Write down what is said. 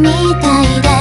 みたいだ。